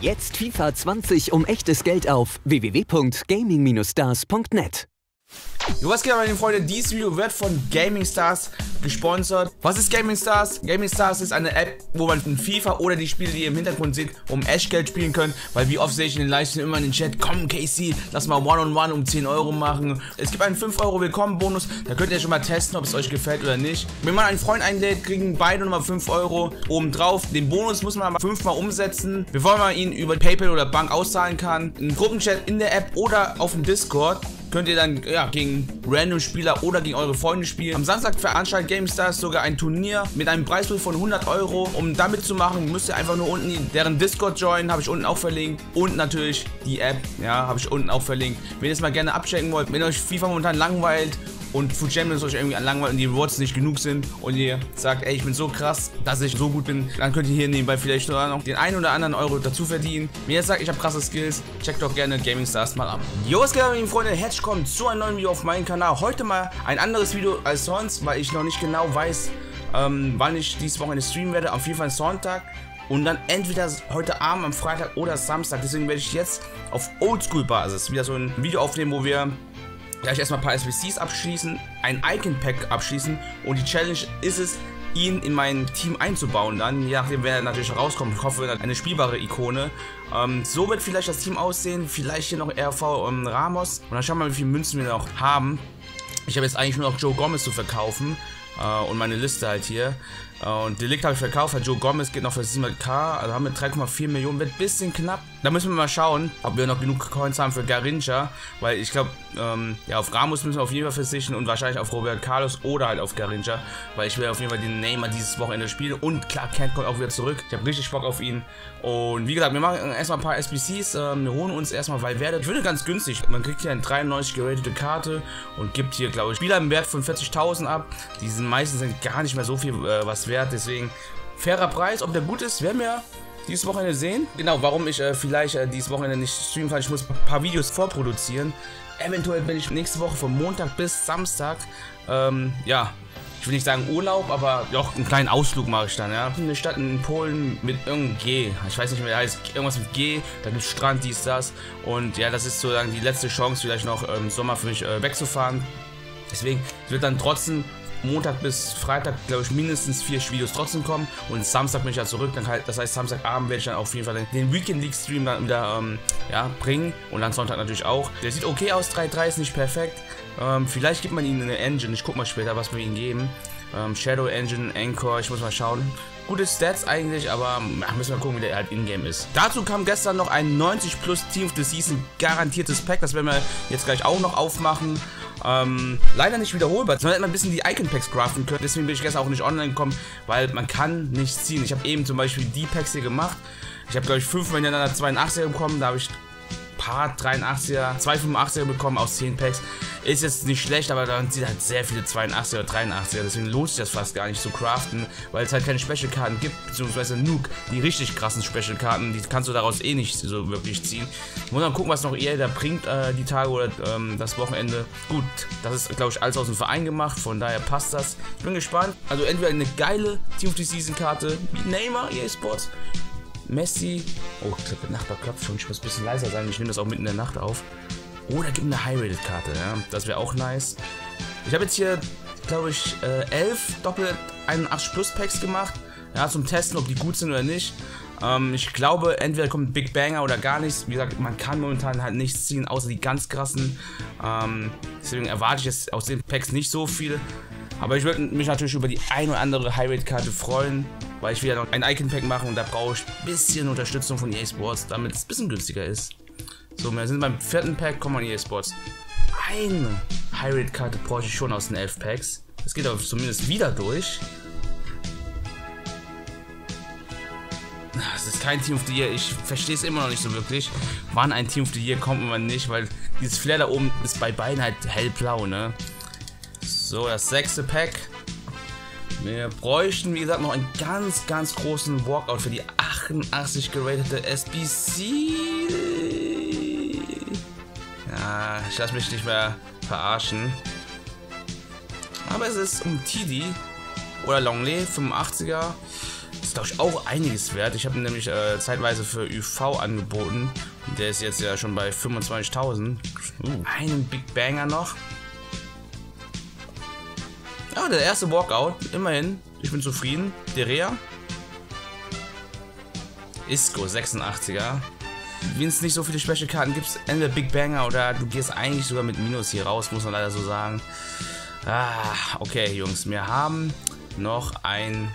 jetzt FIFA 20 um echtes Geld auf www.gaming-stars.net. Was geht, meine Freunde? Dieses Video wird von Gaming Stars gesponsert. Was ist Gaming Stars? Gaming Stars ist eine App, wo man in FIFA oder die Spiele, die ihr im Hintergrund seht, um Echtgeld spielen könnt. Weil wie oft sehe ich in den Livestream immer in den Chat, komm KC, lass mal One-on-One um 10 Euro machen. Es gibt einen 5€ Willkommen-Bonus, da könnt ihr schon mal testen, ob es euch gefällt oder nicht. Wenn man einen Freund einlädt, kriegen beide nochmal 5 Euro obendrauf. Den Bonus muss man 5-mal umsetzen, bevor man ihn über PayPal oder Bank auszahlen kann. Im Gruppenchat in der App oder auf dem Discord könnt ihr dann gegen random Spieler oder gegen eure Freunde spielen. Am Samstag veranstaltet Gaming Stars sogar ein Turnier mit einem Preispool von 100 Euro. Um damit zu machen, müsst ihr einfach nur unten deren Discord joinen, habe ich unten auch verlinkt. Und natürlich die App, ja, habe ich unten auch verlinkt. Wenn ihr es mal gerne abchecken wollt, wenn euch FIFA momentan langweilt und Food Champions euch irgendwie langweilt und die Rewards nicht genug sind und ihr sagt, ey, ich bin so krass, dass ich so gut bin, dann könnt ihr hier nebenbei vielleicht sogar noch den einen oder anderen Euro dazu verdienen. Wenn ihr sagt, ich habe krasse Skills, checkt doch gerne Gaming Stars mal ab. Jo, was geht ab, meine Freunde? Herzlich willkommen zu einem neuen Video auf meinem Kanal. Heute mal ein anderes Video als sonst, weil ich noch nicht genau weiß, wann ich dieses Wochenende streamen werde. Auf jeden Fall Sonntag. Und dann entweder heute Abend, am Freitag oder Samstag. Deswegen werde ich jetzt auf Oldschool-Basis wieder so ein Video aufnehmen, wo wir gleich erstmal ein paar SBCs abschließen, ein Icon Pack abschließen und die Challenge ist es, ihn in mein Team einzubauen dann, je nachdem wer natürlich rauskommt. Ich hoffe, eine spielbare Ikone. So wird vielleicht das Team aussehen, vielleicht hier noch RV Ramos und dann schauen wir mal, wie viele Münzen wir noch haben. Ich habe jetzt eigentlich nur noch Joe Gomez zu verkaufen und meine Liste halt hier. Und Delikt habe ich verkauft, Joe Gomez geht noch für 700k, also haben wir 3,4 Millionen, wird ein bisschen knapp. Da müssen wir mal schauen, ob wir noch genug Coins haben für Garrincha, weil ich glaube, ja, auf Ramos müssen wir auf jeden Fall verzichten und wahrscheinlich auf Roberto Carlos oder halt auf Garrincha, weil ich will auf jeden Fall den Neymar dieses Wochenende spielen und klar, Kent kommt auch wieder zurück, ich habe richtig Bock auf ihn. Und wie gesagt, wir machen erstmal ein paar SBCs, wir holen uns erstmal Valverde, ich finde ganz günstig, man kriegt hier eine 93 geratete Karte und gibt hier, glaube ich, Spieler im Wert von 40.000 ab, die sind meistens gar nicht mehr so viel, was wert, deswegen fairer Preis. Ob der gut ist, werden wir dieses Wochenende sehen. Genau, warum ich vielleicht dieses Wochenende nicht streamen kann, ich muss ein paar Videos vorproduzieren. Eventuell bin ich nächste Woche von Montag bis Samstag, ja, ich will nicht sagen Urlaub, aber doch einen kleinen Ausflug mache ich dann, ja. Eine Stadt in Polen mit irgendeinem G, ich weiß nicht mehr, heißt irgendwas mit G, da gibt es Strand, dies, das. Und ja, das ist sozusagen die letzte Chance, vielleicht noch im Sommer für mich wegzufahren. Deswegen wird dann trotzdem Montag bis Freitag, glaube ich, mindestens 4 Videos trotzdem kommen und Samstag bin ich ja zurück, dann halt, das heißt Samstagabend werde ich dann auf jeden Fall den Weekend League Stream dann wieder ja, bringen und dann Sonntag natürlich auch. Der sieht okay aus, 3-3 ist nicht perfekt, vielleicht gibt man ihm eine Engine, ich guck mal später, was wir ihm geben, Shadow Engine, Anchor, ich muss mal schauen. Gute Stats eigentlich, aber müssen wir gucken, wie der halt in-game ist. Dazu kam gestern noch ein 90+ Team of the Season garantiertes Pack, das werden wir jetzt gleich auch noch aufmachen. Leider nicht wiederholbar, sondern hätte man ein bisschen die Icon-Packs craften können. Deswegen bin ich gestern auch nicht online gekommen, weil man kann nicht ziehen. Ich habe eben zum Beispiel die Packs hier gemacht. Ich habe, glaube ich, 5 miteinander 82er bekommen. Da habe ich ein paar 83er, 2 85er bekommen aus 10 Packs. Ist jetzt nicht schlecht, aber dann zieht halt sehr viele 82er oder 83er. Deswegen lohnt sich das fast gar nicht zu craften, weil es halt keine Special-Karten gibt. Beziehungsweise Nuke, die richtig krassen Special-Karten, die kannst du daraus eh nicht so wirklich ziehen. Ich muss mal gucken, was noch eher da bringt, die Tage oder das Wochenende. Gut, das ist, glaube ich, alles aus dem Verein gemacht, von daher passt das. Ich bin gespannt. Also entweder eine geile Team of the Season-Karte wie Neymar, EA Sports, Messi. Oh, der Nachbar klopft schon, ich muss ein bisschen leiser sein, ich nehme das auch mitten in der Nacht auf. Oder gibt eine High-Rated-Karte, ja? Das wäre auch nice. Ich habe jetzt hier, glaube ich, 11 Doppel-81-Plus-Packs gemacht, ja, zum Testen, ob die gut sind oder nicht. Ich glaube, entweder kommt Big Banger oder gar nichts. Wie gesagt, man kann momentan halt nichts ziehen, außer die ganz krassen. Deswegen erwarte ich jetzt aus den Packs nicht so viel. Aber ich würde mich natürlich über die ein oder andere High-Rate-Karte freuen, weil ich wieder noch ein Icon-Pack mache und da brauche ich ein bisschen Unterstützung von EA Sports, damit es ein bisschen günstiger ist. So, wir sind beim 4. Pack, kommen wir in EA Sports. Eine High-Rate-Karte brauche ich schon aus den 11 Packs. Das geht aber zumindest wieder durch. Das ist kein Team of the Year, ich verstehe es immer noch nicht so wirklich. Wann ein Team of the Year kommt und wann nicht, weil dieses Flair da oben ist bei beiden halt hellblau, ne? So, das 6. Pack. Wir bräuchten, wie gesagt, noch einen ganz, ganz großen Walkout für die 88 geratete SBC. Ich lasse mich nicht mehr verarschen. Aber es ist um Tidi oder Longley, 85er. Ist, glaube ich, auch einiges wert. Ich habe ihn nämlich zeitweise für ÜV angeboten. Der ist jetzt ja schon bei 25.000. Einen Big Banger noch. Ja, der erste Walkout. Immerhin. Ich bin zufrieden. Derea. Isco, 86er. Wenn es nicht so viele Special-Karten gibt, entweder Big Banger oder du gehst eigentlich sogar mit Minus hier raus, muss man leider so sagen. Ah, okay, Jungs, wir haben noch ein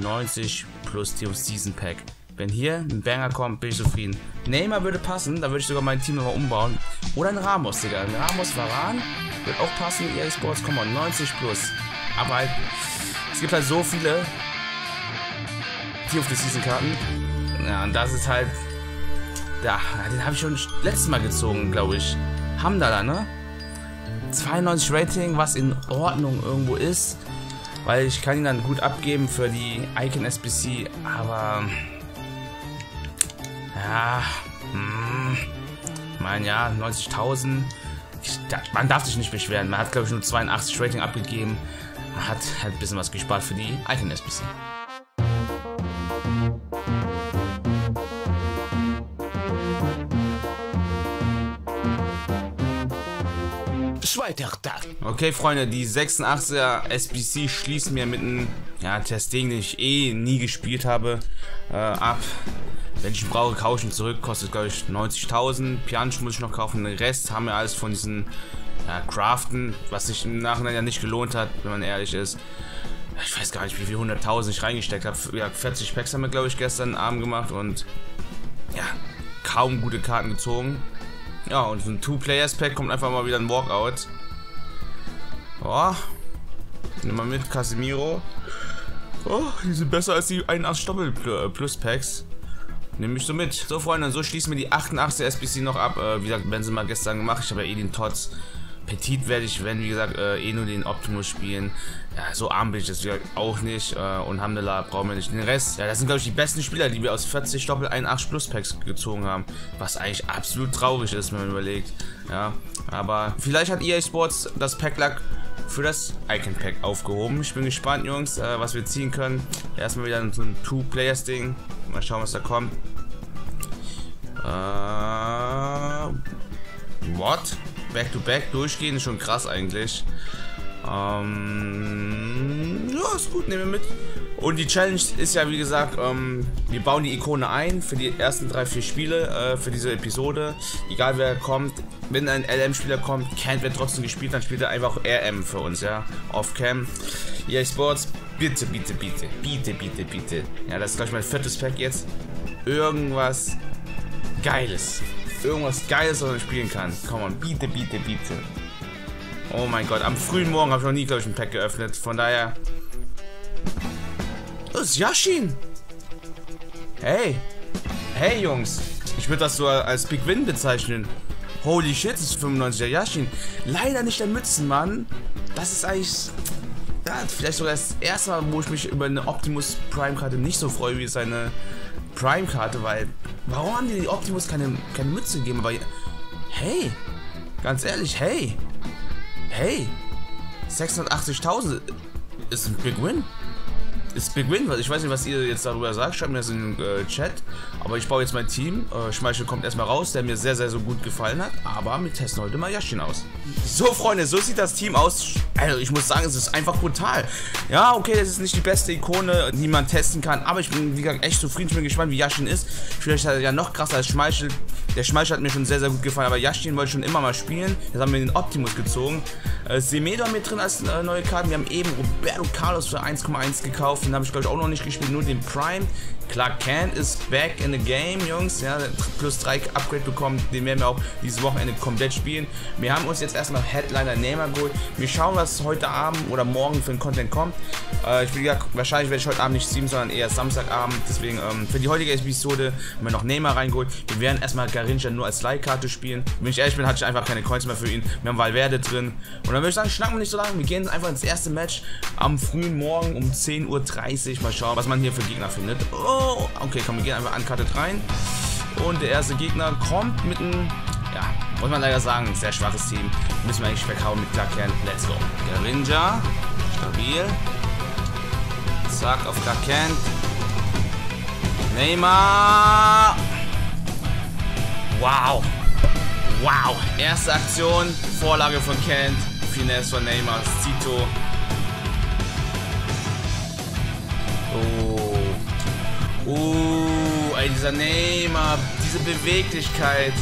90 plus Team Season Pack. Wenn hier ein Banger kommt, bin ich zufrieden. Neymar würde passen, da würde ich sogar mein Team nochmal umbauen. Oder ein Ramos, Digga. Ein Ramos Varan wird auch passen. EA Sports, komm mal, 90 plus. Aber halt, es gibt halt so viele Team of the Season Karten. Ja, und das ist halt. Ja, den habe ich schon letztes Mal gezogen, glaube ich. Hamdallah, ne? 92 Rating, was in Ordnung irgendwo ist. Weil ich kann ihn dann gut abgeben für die Icon SBC, aber... Ja... Ich meine, ja, 90.000. Man darf sich nicht beschweren. Man hat, glaube ich, nur 82 Rating abgegeben. Man hat halt ein bisschen was gespart für die Icon SBC. Okay, Freunde, die 86er SBC schließt mir mit einem Testing, den ich eh nie gespielt habe, ab. Wenn ich ihn brauche, kaufe ich ihn zurück. Kostet, glaube ich, 90.000. Pjanic muss ich noch kaufen. Den Rest haben wir alles von diesen Craften, was sich im Nachhinein ja nicht gelohnt hat, wenn man ehrlich ist. Ich weiß gar nicht, wie viel 100.000 ich reingesteckt habe. Ja, 40 Packs haben wir, glaube ich, gestern Abend gemacht und ja, kaum gute Karten gezogen. Ja, und so ein Two-Players-Pack kommt einfach mal wieder ein Walkout. Oh, nehmen wir mit, Casemiro. Oh, die sind besser als die 81 Doppel-Plus-Packs. Nehme ich so mit. So, Freunde, so schließen wir die 88 SBC noch ab. Wie gesagt, Benzema gestern gemacht. Ich habe ja eh den Tots. Petit werde ich, wenn, wie gesagt, eh nur den Optimus spielen. Ja, so arm bin ich das auch nicht. Und Hamdallah, brauchen wir nicht den Rest. Ja, das sind, glaube ich, die besten Spieler, die wir aus 40 Doppel 81 Plus Packs gezogen haben. Was eigentlich absolut traurig ist, wenn man überlegt. Ja, aber vielleicht hat EA Sports das Pack-Luck für das Icon Pack aufgehoben. Ich bin gespannt, Jungs, was wir ziehen können. Erstmal wieder so ein Two-Players-Ding. Mal schauen, was da kommt. What? Back-to-back durchgehen ist schon krass eigentlich. Ja, ist gut, nehmen wir mit. Und die Challenge ist ja, wie gesagt, wir bauen die Ikone ein für die ersten 3-4 Spiele, für diese Episode. Egal wer kommt, wenn ein LM-Spieler kommt, Kent wird trotzdem gespielt, dann spielt er einfach RM für uns, ja, off-cam. EA Sports, bitte, bitte, bitte, bitte, bitte, bitte. Ja, das ist, glaube ich, mein viertes Pack jetzt. Irgendwas Geiles. Irgendwas Geiles, was man spielen kann. Komm on, bitte, bitte, bitte. Oh mein Gott, am frühen Morgen habe ich noch nie, glaube ich, ein Pack geöffnet. Von daher... Das ist Yashin! Hey! Hey, Jungs! Ich würde das so als Big Win bezeichnen. Holy shit, das ist 95er Yashin. Leider nicht der Mützenmann. Das ist eigentlich... Ja, vielleicht sogar das erste Mal, wo ich mich über eine Optimus Prime-Karte nicht so freue, wie seine Prime-Karte, weil... Warum haben die Optimus keine Mütze gegeben? Aber hey! Ganz ehrlich, hey! Hey! 680.000 ist ein Big Win. Ist Big Win. Ich weiß nicht, was ihr jetzt darüber sagt. Schreibt mir das in den Chat. Aber ich baue jetzt mein Team. Schmeichel kommt erstmal raus, der mir sehr, sehr so gut gefallen hat. Aber wir testen heute mal Yashin aus. So, Freunde, so sieht das Team aus. Also, ich muss sagen, es ist einfach brutal. Ja, okay, das ist nicht die beste Ikone, die man testen kann. Aber ich bin, wie gesagt, echt zufrieden. Ich bin gespannt, wie Yashin ist. Vielleicht hat er ja noch krasser als Schmeichel. Der Schmeichel hat mir schon sehr, sehr gut gefallen. Aber Yashin wollte ich schon immer mal spielen. Jetzt haben wir den Optimus gezogen. Semedo haben wir drin als neue Karten. Wir haben eben Roberto Carlos für 1,1 gekauft. Den habe ich, glaube ich, auch noch nicht gespielt, nur den Prime. Klar, Kent ist back in the game, Jungs. Ja, plus 3 Upgrade bekommen, den werden wir auch dieses Wochenende komplett spielen. Wir haben uns jetzt erstmal Headliner Neymar geholt. Wir schauen, was heute Abend oder morgen für den Content kommt. Ich bin ja, wahrscheinlich werde ich heute Abend nicht streamen, sondern eher Samstagabend. Deswegen für die heutige Episode haben wir noch Neymar reingeholt. Wir werden erstmal Garrincha nur als Leihkarte spielen. Wenn ich ehrlich bin, hatte ich einfach keine Coins mehr für ihn. Wir haben Valverde drin. Und dann würde ich sagen, schnacken wir nicht so lange. Wir gehen einfach ins erste Match am frühen Morgen um 10:30 Uhr. Mal schauen, was man hier für Gegner findet. Oh, okay, komm, wir gehen einfach unkartet rein. Und der erste Gegner kommt mit einem, ja, muss man leider sagen, sehr schwaches Team. Müssen wir eigentlich weghauen mit Clark-Kern. Let's go. Garrincha, stabil. Zack, auf Clark-Kern. Neymar! Wow! Wow! Erste Aktion, Vorlage von Kent, Finesse von Neymar, Zito. Oh. Oh, ey, dieser Neymar, diese Beweglichkeit.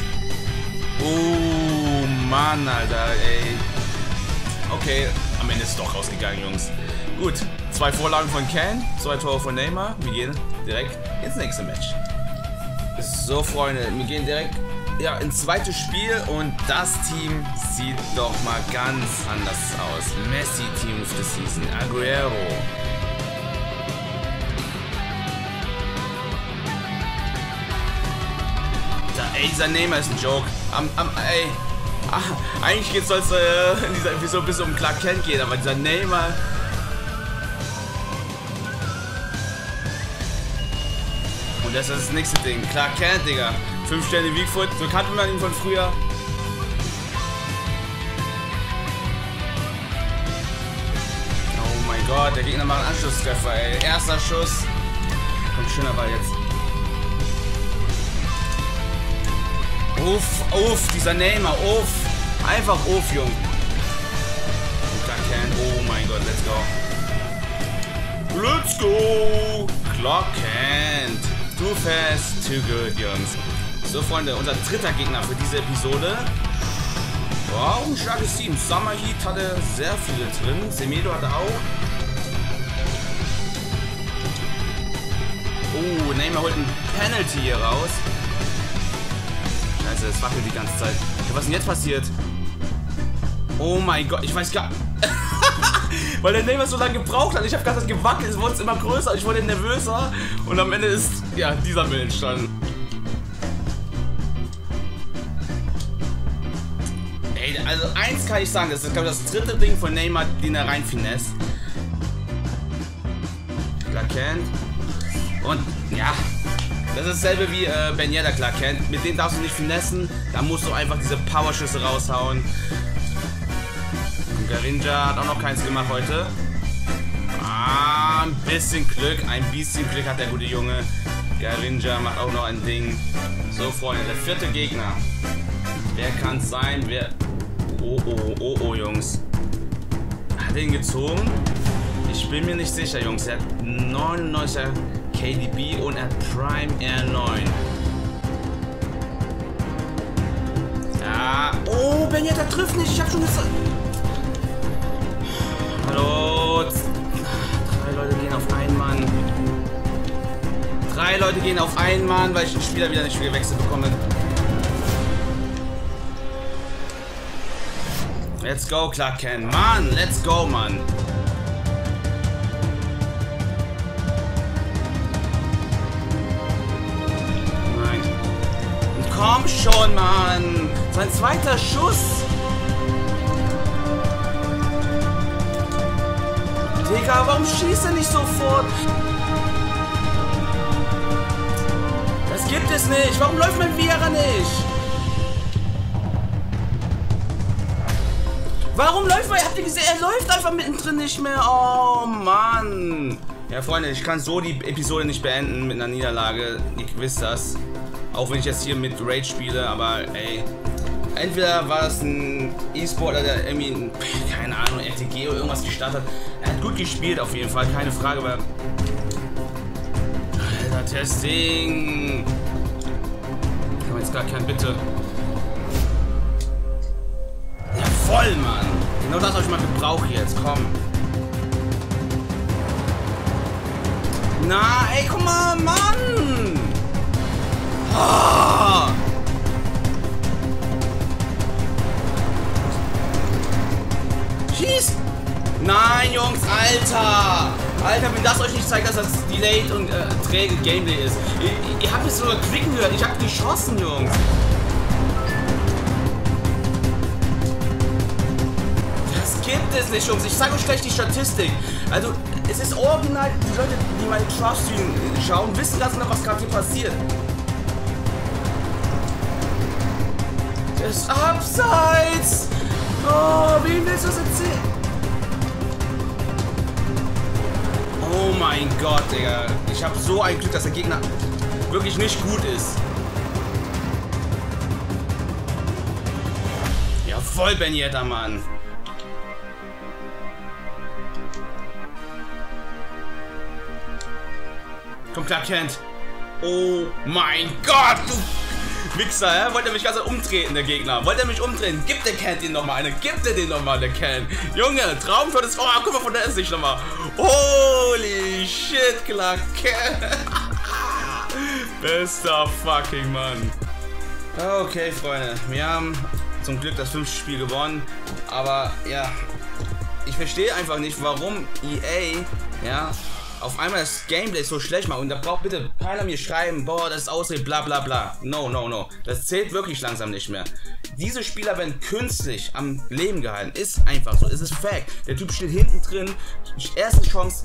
Oh, Mann, Alter, ey. Okay, am Ende ist es doch rausgegangen, Jungs. Gut, 2 Vorlagen von Ken, 2 Tore von Neymar. Wir gehen direkt ins nächste Match. So, Freunde, wir gehen direkt ins zweite Spiel und das Team sieht doch mal ganz anders aus. Messi, Team of the Season, Aguero. Ey, dieser Neymar ist ein Joke. Eigentlich soll es in dieser Episode ein bisschen um Clark Kent gehen, aber dieser Neymar. Und das ist das nächste Ding. Clark Kent, Digga. 5 Sterne Weakfoot. So kannte man ihn von früher. Oh mein Gott, der Gegner macht einen Anschlusstreffer, ey. Erster Schuss. Kommt schöner Ball jetzt. Uff, uff, dieser Neymar, uff. Einfach uff, Junge. Oh mein Gott, let's go. Let's go. Clark Kent. Too fast, too good, Jungs. So, Freunde, unser dritter Gegner für diese Episode. Wow, ein starkes Team. Summer Heat hatte sehr viele drin. Semedo hatte auch. Oh, Neymar holt ein Penalty hier raus. Scheiße, es wackelt die ganze Zeit. Was ist denn jetzt passiert? Oh mein Gott, ich weiß gar nicht. Weil der Neymar so lange gebraucht hat. Ich habe gerade das gewackelt, es wurde immer größer, ich wurde nervöser. Und am Ende ist, ja, dieser Bild entstanden. Ey, also eins kann ich sagen, das ist, glaube ich, das dritte Ding von Neymar, den er rein finesse. Clark Kent. Und, ja. Das ist dasselbe wie Ben Yedda, Clark Kent. Mit dem darfst du nicht finessen. Da musst du einfach diese Powerschüsse raushauen. Und Garrincha hat auch noch keins gemacht heute. Ah, ein bisschen Glück. Ein bisschen Glück hat der gute Junge. Garrincha macht auch noch ein Ding. So, Freunde, der vierte Gegner. Wer kann es sein? Wer... Oh, oh, oh, oh, Jungs. Hat den gezogen? Ich bin mir nicht sicher, Jungs. Er hat 99er... KDB und er Prime R9. Ja. Oh, Ben Yedda trifft nicht. Ich hab schon gesagt. Hallo. 3 Leute gehen auf einen Mann. 3 Leute gehen auf einen Mann, weil ich den Spieler wieder nicht gewechselt bekomme. Let's go, Clark Kent. Mann, let's go, Mann. Komm schon, Mann! Sein zweiter Schuss! Digga, warum schießt er nicht sofort? Das gibt es nicht! Warum läuft mein Vieira nicht? Warum läuft man? Habt ihr gesehen? Er läuft einfach mittendrin nicht mehr! Oh, Mann! Ja, Freunde, ich kann so die Episode nicht beenden mit einer Niederlage. Ihr wisst das. Auch wenn ich jetzt hier mit Rage spiele, aber ey, entweder war das ein E-Sportler, der irgendwie, keine Ahnung, RTG oder irgendwas gestartet hat. Er hat gut gespielt auf jeden Fall, keine Frage, aber... Alter, Testing! Ich habe jetzt gar keinen, bitte. Ja, voll, Mann! Genau das habe ich mal gebraucht jetzt, komm. Na, ey, guck mal, Mann! Ah! Schieß! Nein, Jungs, Alter! Alter, wenn das euch nicht zeigt, dass das delayed und träge Gameplay ist. Ihr habt es sogar klicken gehört, ich hab geschossen, Jungs. Das gibt es nicht, Jungs. Ich sage euch gleich die Statistik. Also, es ist original, die Leute, die meine Trash-Stream schauen, wissen ganz genau, was gerade hier passiert. Ist abseits! Oh, wem willst du das erzählen? Oh mein Gott, Digga. Ich habe so ein Glück, dass der Gegner wirklich nicht gut ist. Jawohl, Ben Yedda, Mann. Komm klar, Kent. Oh mein Gott, du Wichser, hä? Wollt ihr mich ganz umtreten, der Gegner? Wollt ihr mich umdrehen? Gibt der Kent den nochmal eine? Gibt der den nochmal, der Kent? Junge, Traum für das... Oh, guck mal, von der ist nicht nochmal. Holy shit, klar, Kent. Bester fucking Mann. Okay, Freunde, wir haben zum Glück das 5. Spiel gewonnen. Aber, ja, ich verstehe einfach nicht, warum EA, ja... Auf einmal das Gameplay so schlecht macht und da braucht bitte keiner mir schreiben, boah, das ist Ausrede, bla bla bla. No, no, no. Das zählt wirklich langsam nicht mehr. Diese Spieler werden künstlich am Leben gehalten. Ist einfach so, es ist Fact. Der Typ steht hinten drin, erste Chance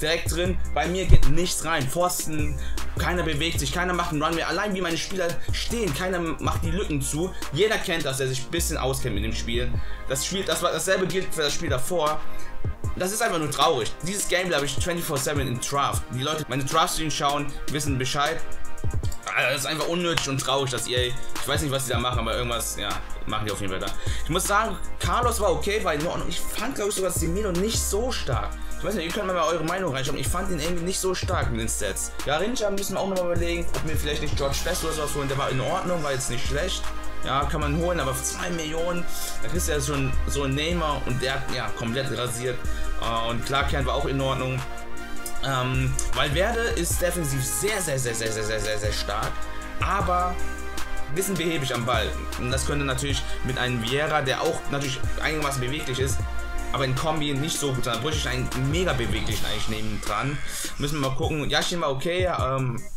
direkt drin, bei mir geht nichts rein. Pfosten, keiner bewegt sich, keiner macht einen Runway. Allein wie meine Spieler stehen, keiner macht die Lücken zu. Jeder kennt das, der sich ein bisschen auskennt mit dem Spiel. Das Spiel, das war dasselbe gilt für das Spiel davor. Das ist einfach nur traurig. Dieses Gameplay habe ich 24/7 in Draft. Die Leute, meine Draft-Streams schauen, wissen Bescheid. Also das ist einfach unnötig und traurig, dass EA... Ich weiß nicht, was die da machen, aber irgendwas, ja, machen die auf jeden Fall da. Ich muss sagen, Carlos war okay, weil ich fand, glaube ich, sogar Semedo nicht so stark. Ich weiß nicht, ihr könnt mal eure Meinung reinschreiben. Ich fand ihn irgendwie nicht so stark mit den Stats. Garrincha müssen wir auch nochmal überlegen, ob wir vielleicht nicht George Best oder sowas holen. Der war in Ordnung, war jetzt nicht schlecht. Ja, kann man holen, aber für 2 Millionen, da kriegst du ja schon so einen Neymar und der hat ja komplett rasiert. Und Klarkern war auch in Ordnung. Valverde ist defensiv sehr stark, aber ein bisschen behäbig am Ball. Und das könnte natürlich mit einem Vieira, der auch natürlich einigermaßen beweglich ist, aber in Kombi nicht so gut sein. Da bräuchte ich einen mega beweglichen eigentlich neben dran. Müssen wir mal gucken. Yashin war okay.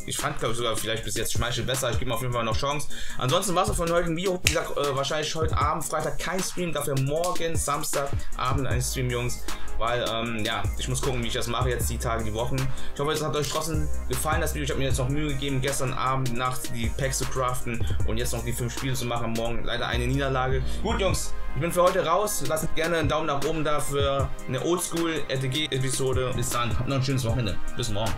Ich fand, glaube ich, sogar vielleicht bis jetzt Schmeichel besser. Ich gebe mir auf jeden Fall noch Chance. Ansonsten war es von heute ein Video. Wie gesagt, wahrscheinlich heute Abend, Freitag kein Stream. Dafür morgen, Samstagabend ein Stream, Jungs. Weil, ja, ich muss gucken, wie ich das mache jetzt die Tage, die Wochen. Ich hoffe, es hat euch trotzdem gefallen, das Video. Ich habe mir jetzt noch Mühe gegeben, gestern Abend, nachts die Packs zu craften und jetzt noch die 5 Spiele zu machen. Morgen leider eine Niederlage. Gut, Jungs, ich bin für heute raus. Lasst gerne einen Daumen nach oben da für eine Oldschool-RTG-Episode. Bis dann, habt noch ein schönes Wochenende. Bis morgen.